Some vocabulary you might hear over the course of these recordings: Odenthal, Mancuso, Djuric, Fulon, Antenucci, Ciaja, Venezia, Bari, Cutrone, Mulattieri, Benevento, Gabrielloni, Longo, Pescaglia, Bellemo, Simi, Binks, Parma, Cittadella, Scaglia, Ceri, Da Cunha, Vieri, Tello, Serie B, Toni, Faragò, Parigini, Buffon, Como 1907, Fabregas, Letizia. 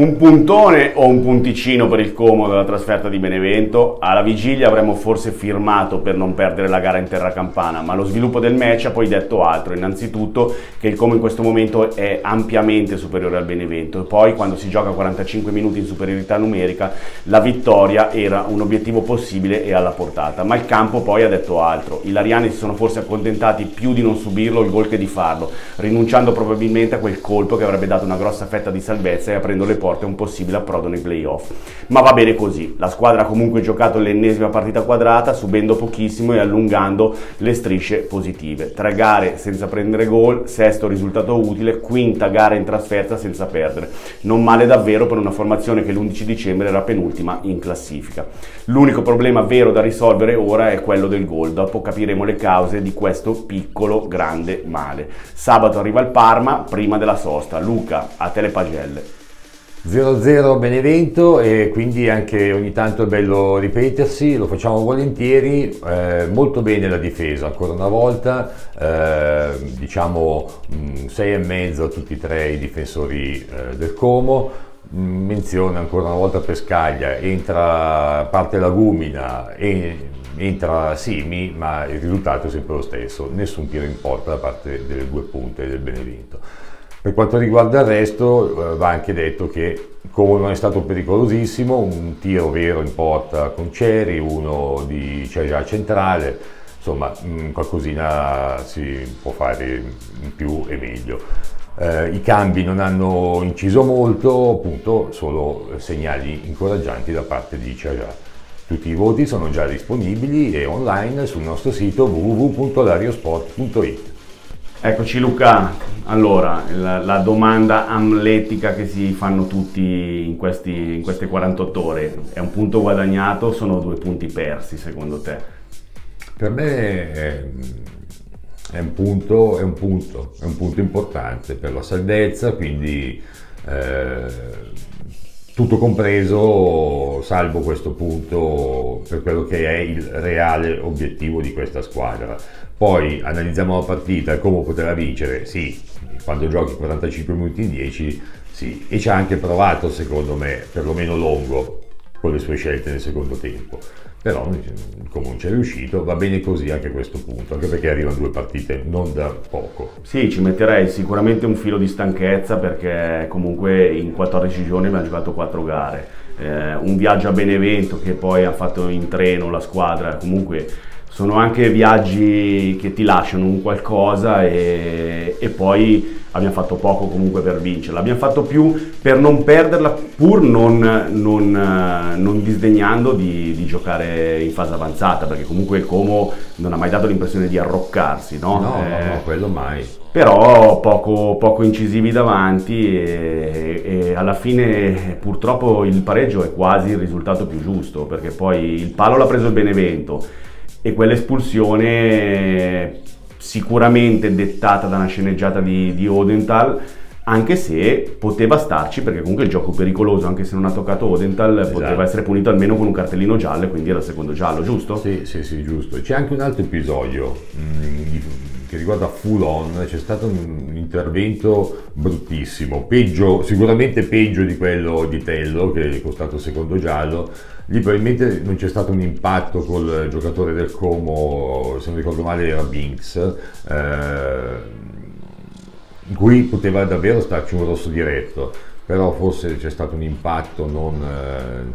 Un puntone o un punticino per il Como della trasferta di Benevento? Alla vigilia avremmo forse firmato per non perdere la gara in terra campana, ma lo sviluppo del match ha poi detto altro. Innanzitutto che il Como in questo momento è ampiamente superiore al Benevento e poi, quando si gioca 45 minuti in superiorità numerica, la vittoria era un obiettivo possibile e alla portata. Ma il campo poi ha detto altro. I lariani si sono forse accontentati più di non subirlo il gol che di farlo, rinunciando probabilmente a quel colpo che avrebbe dato una grossa fetta di salvezza e aprendo le porte un possibile approdo nei playoff. Ma va bene così, la squadra ha comunque giocato l'ennesima partita quadrata, subendo pochissimo e allungando le strisce positive. 3 gare senza prendere gol, 6° risultato utile, 5ª gara in trasferta senza perdere. Non male davvero per una formazione che l'11 dicembre era penultima in classifica. L'unico problema vero da risolvere ora è quello del gol, dopo capiremo le cause di questo piccolo grande male. Sabato arriva il Parma, prima della sosta. Luca, a te le pagelle. 0-0 Benevento, e quindi anche ogni tanto è bello ripetersi, lo facciamo volentieri. Molto bene la difesa ancora una volta, diciamo 6,5 a tutti e 3 i difensori del Como. Menzione ancora una volta Pescaglia, entra, parte Lagumina e entra Simi, ma il risultato è sempre lo stesso, nessun tiro in porta da parte delle due punte del Benevento. Per quanto riguarda il resto, va anche detto che Como non è stato pericolosissimo, un tiro vero in porta con Ceri, uno di Ciaja centrale, insomma qualcosina si può fare in più e meglio. I cambi non hanno inciso molto, appunto solo segnali incoraggianti da parte di Ciaja. Tutti i voti sono già disponibili e online sul nostro sito www.lariosport.it. Eccoci Luca, allora la domanda amletica che si fanno tutti in queste 48 ore, è un punto guadagnato o sono 2 punti persi secondo te? Per me è un punto importante per la salvezza, quindi tutto compreso salvo questo punto per quello che è il reale obiettivo di questa squadra. Poi analizziamo la partita, come poteva vincere, sì, quando giochi 45 minuti in 10, sì, e ci ha anche provato secondo me, perlomeno Longo, con le sue scelte nel secondo tempo, però come non ci è riuscito, va bene così anche a questo punto, anche perché arrivano 2 partite non da poco. Sì, ci metterei sicuramente un filo di stanchezza, perché comunque in 14 giorni abbiamo giocato 4 gare, un viaggio a Benevento che poi ha fatto in treno la squadra, comunque sono anche viaggi che ti lasciano un qualcosa, e poi abbiamo fatto poco comunque per vincerla, abbiamo fatto più per non perderla, pur non disdegnando di giocare in fase avanzata, perché comunque il Como non ha mai dato l'impressione di arroccarsi, no? No, quello mai. Però poco incisivi davanti, e alla fine purtroppo il pareggio è quasi il risultato più giusto, perché poi il palo l'ha preso il Benevento e quell'espulsione sicuramente dettata da una sceneggiata di Odenthal, anche se poteva starci, perché comunque il gioco è pericoloso, anche se non ha toccato Odenthal, esatto. Poteva essere punito almeno con un cartellino giallo, e quindi era il secondo giallo, giusto? Sì, giusto. C'è anche un altro episodio che riguarda Fulon, c'è stato un intervento bruttissimo, peggio, sicuramente peggio di quello di Tello, che è costato il secondo giallo. Lì probabilmente non c'è stato un impatto col giocatore del Como, se non ricordo male era Binks, in cui poteva davvero starci un rosso diretto, però forse c'è stato un impatto non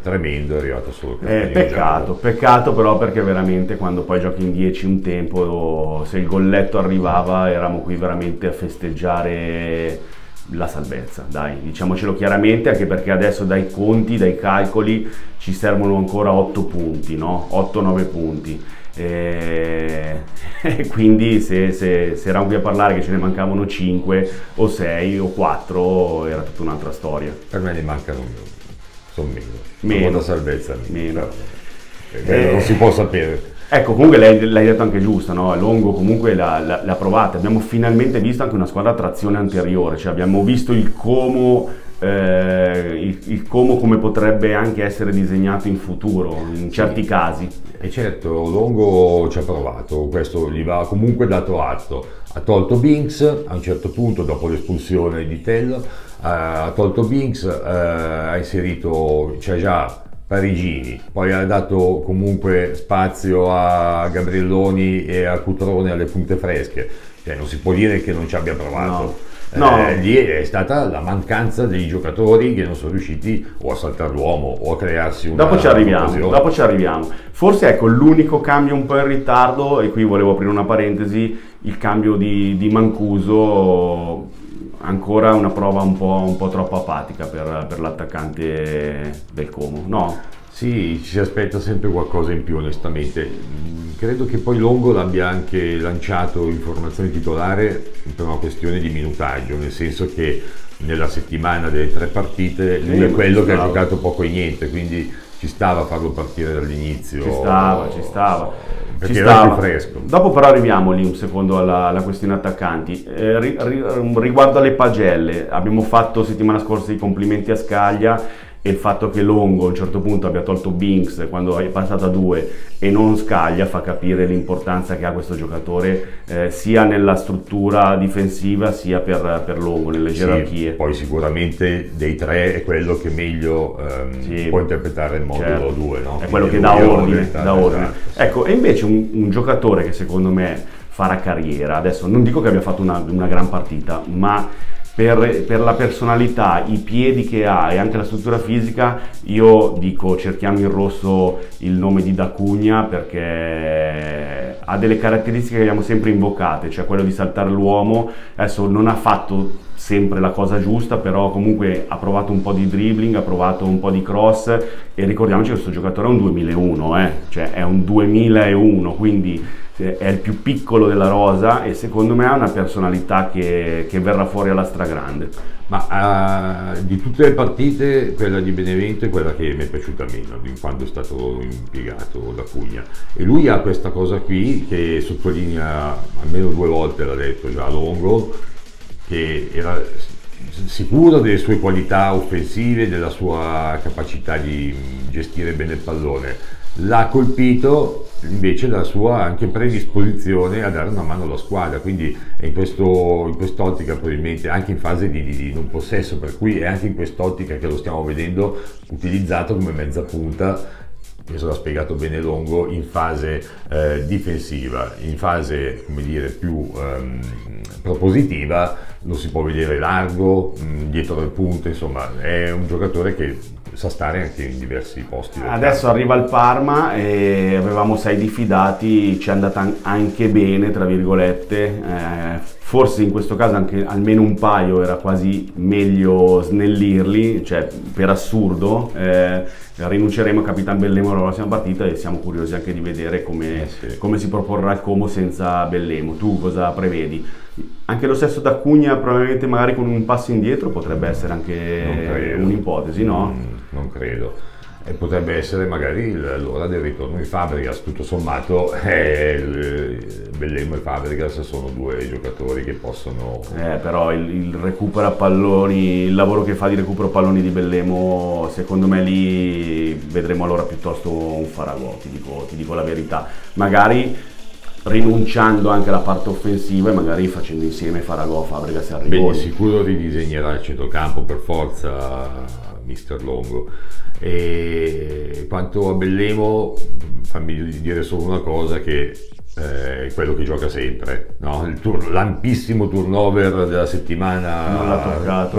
tremendo, è arrivato solo il cartellino giallo. Peccato però, perché veramente quando poi giochi in 10 un tempo, se il golletto arrivava eravamo qui veramente a festeggiare la salvezza, dai, diciamocelo chiaramente, anche perché adesso dai conti, dai calcoli ci servono ancora 8 punti, no? 8-9 punti, e quindi se eravamo qui a parlare che ce ne mancavano 5 o 6 o 4 era tutta un'altra storia. Per me ne mancano meno, salvezza meno. Non si può sapere. Ecco, comunque l'hai detto anche giusto, no? Longo comunque l'ha provata, abbiamo finalmente visto anche una squadra a trazione anteriore, cioè abbiamo visto il Como come potrebbe anche essere disegnato in futuro, in certi casi. E certo, Longo ci ha provato, questo gli va comunque dato atto. Ha tolto Binks a un certo punto, dopo l'espulsione di Tello, ha tolto Binks, ha inserito Ciaja, Parigini, poi ha dato comunque spazio a Gabrielloni e a Cutrone alle punte fresche, cioè non si può dire che non ci abbia provato. No. No. Lì è stata la mancanza dei giocatori che non sono riusciti o a saltare l'uomo o a crearsi una... Dopo ci arriviamo, dopo ci arriviamo. Forse ecco l'unico cambio un po' in ritardo, e qui volevo aprire una parentesi, il cambio di Mancuso, ancora una prova un po' troppo apatica per l'attaccante del Como, no? Sì, ci si aspetta sempre qualcosa in più onestamente. Credo che poi Longo l'abbia anche lanciato in formazione titolare per una questione di minutaggio, nel senso che nella settimana delle tre partite lui è quello che ha giocato poco e niente, quindi ci stava a farlo partire dall'inizio. Ci stava. Perché era più fresco. Dopo però arriviamo lì un secondo alla questione attaccanti. Riguardo alle pagelle, abbiamo fatto settimana scorsa i complimenti a Scaglia, e il fatto che Longo a un certo punto abbia tolto Binks quando è passata a 2 e non Scaglia fa capire l'importanza che ha questo giocatore sia nella struttura difensiva sia per Longo, nelle gerarchie. Sì, poi sicuramente dei tre è quello che meglio può interpretare il modulo 2, no? È quello che dà ordine. Ecco, e invece un giocatore che secondo me farà carriera, adesso non dico che abbia fatto una gran partita, ma... Per la personalità, i piedi che ha e anche la struttura fisica, io dico cerchiamo in rosso il nome di Da Cunha, perché ha delle caratteristiche che abbiamo sempre invocate, cioè quello di saltare l'uomo. Adesso non ha fatto sempre la cosa giusta, però comunque ha provato un po' di dribbling, ha provato un po' di cross, e ricordiamoci che questo giocatore è un 2001, cioè è un 2001, quindi è il più piccolo della rosa, e secondo me ha una personalità che verrà fuori alla stragrande. Ma di tutte le partite quella di Benevento è quella che mi è piaciuta meno in quanto è stato impiegato Da Cunha, e lui ha questa cosa qui che sottolinea almeno 2 volte, l'ha detto già Longo, che era sicuro delle sue qualità offensive, della sua capacità di gestire bene il pallone. L'ha colpito invece la sua anche predisposizione a dare una mano alla squadra, quindi è in quest'ottica, probabilmente anche in fase di non possesso, per cui è anche in quest'ottica che lo stiamo vedendo utilizzato come mezza punta, questo l'ha spiegato bene Longo, in fase difensiva, in fase come dire più propositiva lo si può vedere largo, dietro le punte, insomma è un giocatore che sa stare anche in diversi posti. Adesso arriva il Parma e avevamo 6 diffidati, ci è andata anche bene tra virgolette, forse in questo caso anche almeno un paio era quasi meglio snellirli, cioè per assurdo rinunceremo a Capitan Bellemo alla prossima partita, e siamo curiosi anche di vedere come si proporrà il Como senza Bellemo. Tu cosa prevedi? Anche lo stesso Da Cunha probabilmente magari con un passo indietro potrebbe essere anche un'ipotesi, no? Non credo. E potrebbe essere magari l'ora del ritorno di Fabregas, tutto sommato Bellemo e Fabregas sono 2 giocatori che possono... però il recupera palloni, il lavoro che fa di recupero palloni di Bellemo, secondo me lì vedremo allora piuttosto un Faragò, ti dico la verità, magari rinunciando anche alla parte offensiva e magari facendo insieme Faragò, Fabregas e Arrigoni. Beh, sicuro ridisegnerà il centrocampo per forza Mister Longo. E quanto a Bellemo, fammi dire solo una cosa, che è quello che gioca sempre, no? L'ampissimo turnover della settimana non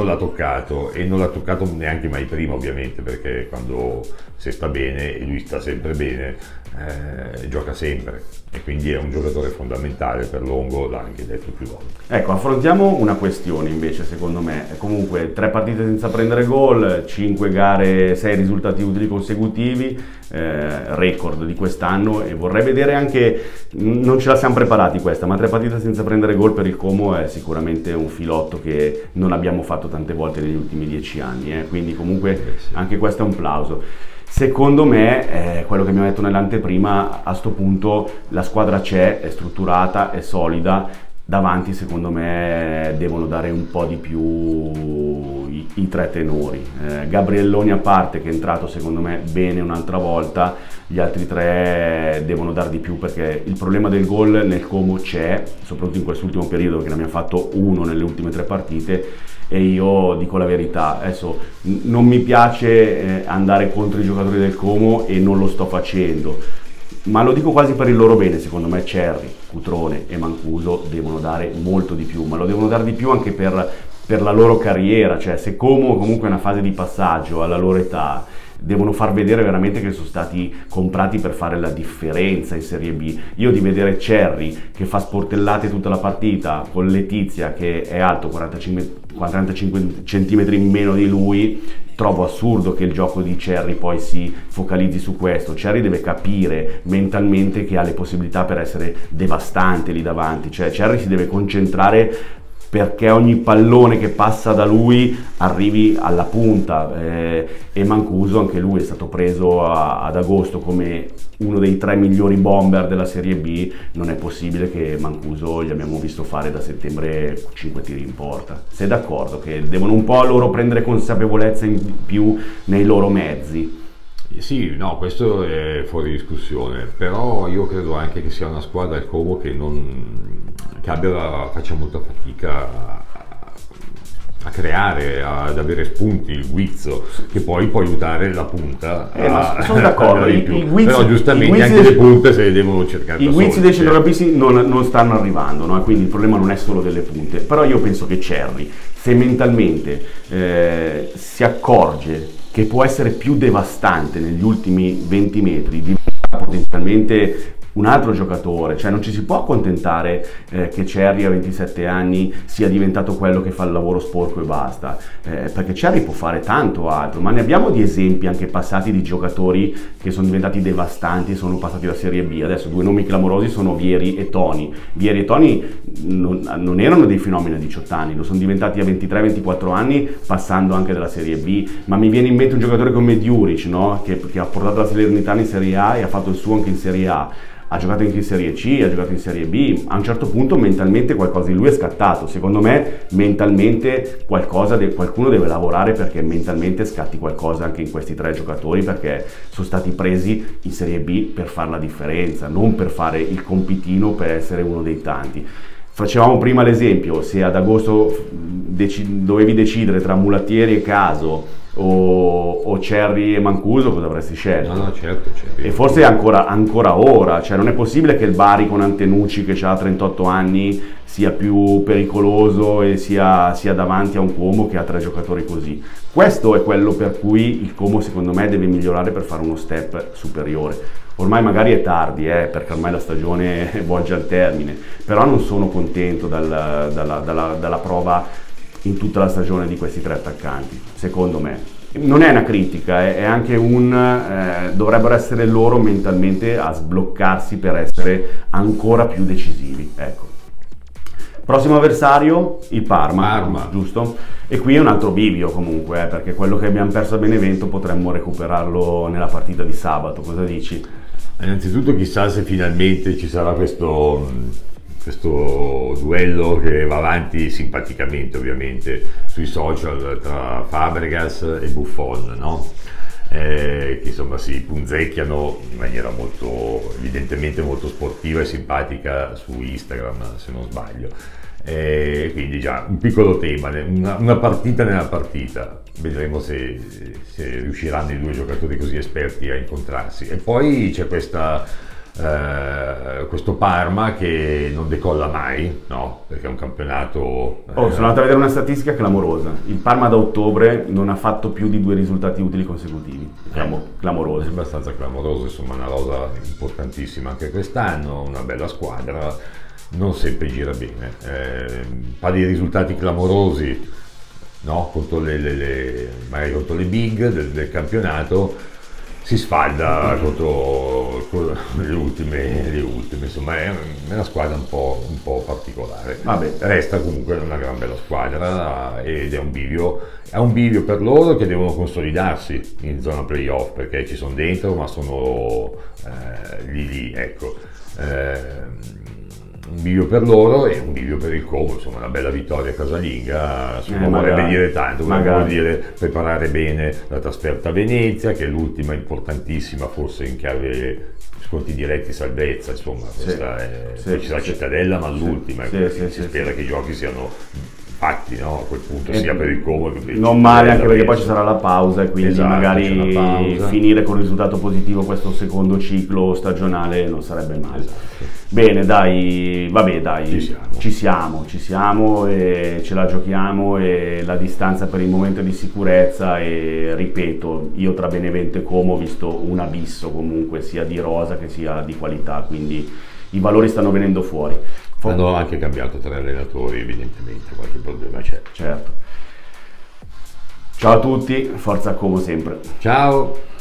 l'ha toccato, e non l'ha toccato neanche mai prima ovviamente, perché quando se sta bene, e lui sta sempre bene, gioca sempre, e quindi è un giocatore fondamentale per Longo, l'ha anche detto più volte. Ecco, affrontiamo una questione invece, secondo me, comunque 3 partite senza prendere gol, 5 gare, 6 risultati utili consecutivi, record di quest'anno, e vorrei vedere anche, non ce la siamo preparati questa, ma 3 partite senza prendere gol per il Como è sicuramente un filotto che non abbiamo fatto tante volte negli ultimi 10 anni, quindi comunque anche questo è un plauso. Secondo me, quello che abbiamo detto nell'anteprima, a sto punto la squadra c'è, è strutturata, è solida, Davanti secondo me devono dare un po' di più i tre tenori, Gabrielloni a parte, che è entrato secondo me bene un'altra volta, gli altri tre devono dar di più, perché il problema del gol nel Como c'è, soprattutto in quest'ultimo periodo, perché ne abbiamo fatto uno nelle ultime tre partite. E io dico la verità, adesso non mi piace andare contro i giocatori del Como e non lo sto facendo, ma lo dico quasi per il loro bene. Secondo me Ceri, Cutrone e Mancuso devono dare molto di più, ma lo devono dare di più anche per la loro carriera, cioè se Como comunque è una fase di passaggio alla loro età, devono far vedere veramente che sono stati comprati per fare la differenza in Serie B. Io di vedere Ceri che fa sportellate tutta la partita, con Letizia che è alto 45 centimetri in meno di lui, trovo assurdo che il gioco di Ceri poi si focalizzi su questo. Ceri deve capire mentalmente che ha le possibilità per essere devastante lì davanti, cioè Ceri si deve concentrare perché ogni pallone che passa da lui arrivi alla punta. E Mancuso, anche lui è stato preso ad agosto come uno dei tre migliori bomber della Serie B, non è possibile che Mancuso gli abbiamo visto fare da settembre 5 tiri in porta. Sei d'accordo che devono un po' loro prendere consapevolezza in più nei loro mezzi? Sì, no, questo è fuori discussione, però io credo anche che sia una squadra del Como che faccia molta fatica a creare, ad avere spunti, il guizzo, che poi può aiutare la punta a sono d'accordo, però giustamente anche le punte se le devono cercare da soli. I guizzi dei centrocampisti non stanno arrivando, no? Quindi il problema non è solo delle punte, però io penso che Ceri, se mentalmente si accorge che può essere più devastante negli ultimi 20 metri, diventa potenzialmente un altro giocatore. Cioè non ci si può accontentare che Ceri a 27 anni sia diventato quello che fa il lavoro sporco e basta, perché Ceri può fare tanto altro, ma ne abbiamo di esempi anche passati di giocatori che sono diventati devastanti, sono passati da Serie B. Adesso due nomi clamorosi sono Vieri e Toni. Vieri e Toni non erano dei fenomeni a 18 anni, lo sono diventati a 23-24 anni passando anche dalla Serie B, ma mi viene in mente un giocatore come Djuric, no? che ha portato la Salernitana in Serie A e ha fatto il suo anche in Serie A. Ha giocato anche in Serie C, ha giocato in Serie B, a un certo punto mentalmente qualcosa di lui è scattato. Secondo me mentalmente qualcuno deve lavorare perché mentalmente scatti qualcosa anche in questi tre giocatori, perché sono stati presi in Serie B per fare la differenza, non per fare il compitino, per essere uno dei tanti. Facevamo prima l'esempio, se ad agosto dovevi decidere tra Mulattieri e Caso o Ceri e Mancuso, cosa avresti scelto? No, certo. E forse ancora ora, cioè non è possibile che il Bari con Antenucci che ha 38 anni sia più pericoloso e sia davanti a un Como che ha tre giocatori così. Questo è quello per cui il Como secondo me deve migliorare per fare uno step superiore. Ormai magari è tardi, perché ormai la stagione volge al termine, però non sono contento dalla prova in tutta la stagione di questi tre attaccanti. Secondo me non è una critica, è anche dovrebbero essere loro mentalmente a sbloccarsi per essere ancora più decisivi, ecco. Prossimo avversario il Parma, giusto? E qui è un altro bivio comunque, perché quello che abbiamo perso a Benevento potremmo recuperarlo nella partita di sabato, cosa dici? Innanzitutto chissà se finalmente ci sarà questo duello che va avanti simpaticamente ovviamente sui social tra Fabregas e Buffon, no? Che insomma si punzecchiano in maniera molto, evidentemente molto sportiva e simpatica su Instagram, se non sbaglio. Quindi già un piccolo tema, una partita nella partita, vedremo se riusciranno i due giocatori così esperti a incontrarsi. E poi c'è questo Parma che non decolla mai, no? Perché è un campionato... sono andato a vedere una statistica clamorosa. Il Parma da ottobre non ha fatto più di 2 risultati utili consecutivi. Clamoroso. È abbastanza clamoroso, insomma, una rosa importantissima anche quest'anno, una bella squadra, non sempre gira bene. Un paio di risultati clamorosi, no? Contro magari contro le big del campionato. Si sfalda contro le ultime, insomma è una squadra un po' particolare. Vabbè, resta comunque una gran bella squadra ed è un bivio per loro, che devono consolidarsi in zona playoff perché ci sono dentro ma sono lì, ecco. un bivio per loro e un bivio per il Como, insomma una bella vittoria casalinga, insomma vorrebbe dire tanto, vorrebbe dire preparare bene la trasferta a Venezia, che è l'ultima importantissima forse in chiave sconti diretti salvezza, insomma questa ci sarà Cittadella, ma l'ultima, si spera che i giochi siano fatti, no? A quel punto sia per il Como che per il non male, anche perché poi ci sarà la pausa e quindi magari finire con un risultato positivo questo secondo ciclo stagionale non sarebbe male. Bene, dai, vabbè, dai, ci siamo e ce la giochiamo, e la distanza per il momento è di sicurezza, e ripeto, io tra Benevento e Como ho visto un abisso comunque sia di rosa che sia di qualità, quindi i valori stanno venendo fuori. Hanno anche cambiato tre allenatori, evidentemente qualche problema c'è. Certo. Ciao a tutti, forza Como sempre. Ciao.